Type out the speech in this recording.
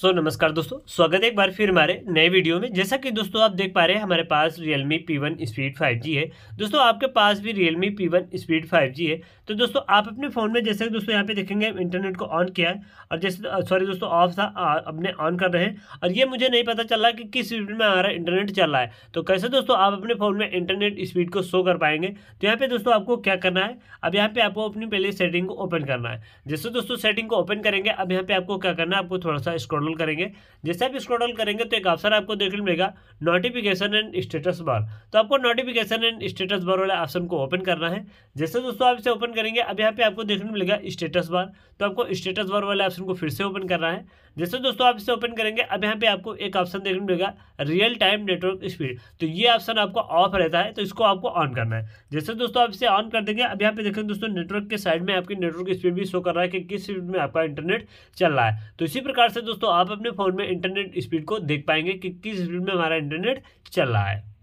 सो नमस्कार दोस्तों, स्वागत है एक बार फिर हमारे नए वीडियो में। जैसा कि दोस्तों आप देख पा रहे हैं, हमारे पास Realme P1 Speed 5G है। दोस्तों आपके पास भी Realme P1 Speed 5G है तो दोस्तों आप अपने फ़ोन में, जैसे दोस्तों यहाँ पे देखेंगे इंटरनेट को ऑन किया है और जैसे सॉरी दोस्तों ऑफ था, अपने ऑन कर रहे हैं और ये मुझे नहीं पता चल रहा कि किस स्पीड में हमारा इंटरनेट चल रहा है। तो कैसे दोस्तों आप अपने फ़ोन में इंटरनेट स्पीड को शो कर पाएंगे, तो यहाँ पर दोस्तों आपको क्या करना है, अब यहाँ पर आपको अपनी पहले सेटिंग को ओपन करना है। जैसे दोस्तों सेटिंग को ओपन करेंगे, अब यहाँ पर आपको क्या करना है, आपको थोड़ा सा स्क्रॉल करेंगे। जैसे आप स्क्रॉल करेंगे तो एक ऑप्शन आपको देखने मिलेगा नोटिफिकेशन एंड स्टेटस बार। तो आपको नोटिफिकेशन एंड स्टेटस बार वाला ऑप्शन को ओपन करना है। जैसे दोस्तों आप इसे ओपन करेंगे, अब यहाँ पे आपको देखने मिलेगा स्टेटस बार। तो आपको स्टेटस बार वाले ऑप्शन को फिर से ओपन करना है। जैसे दोस्तों आप इसे ओपन करेंगे, अब यहाँ पे आपको एक ऑप्शन देखने मिलेगा रियल टाइम नेटवर्क स्पीड। तो ये ऑप्शन आपको ऑफ रहता है, तो इसको आपको ऑन करना है। जैसे दोस्तों आप इसे ऑन कर देंगे, अब यहाँ पे देखें दोस्तों नेटवर्क के साइड में आपकी नेटवर्क स्पीड भी शो कर रहा है कि किस स्पीड में आपका इंटरनेट चल रहा है। तो इसी प्रकार से दोस्तों आप अपने फ़ोन में इंटरनेट स्पीड को देख पाएंगे कि किस स्पीड में हमारा इंटरनेट चल रहा है।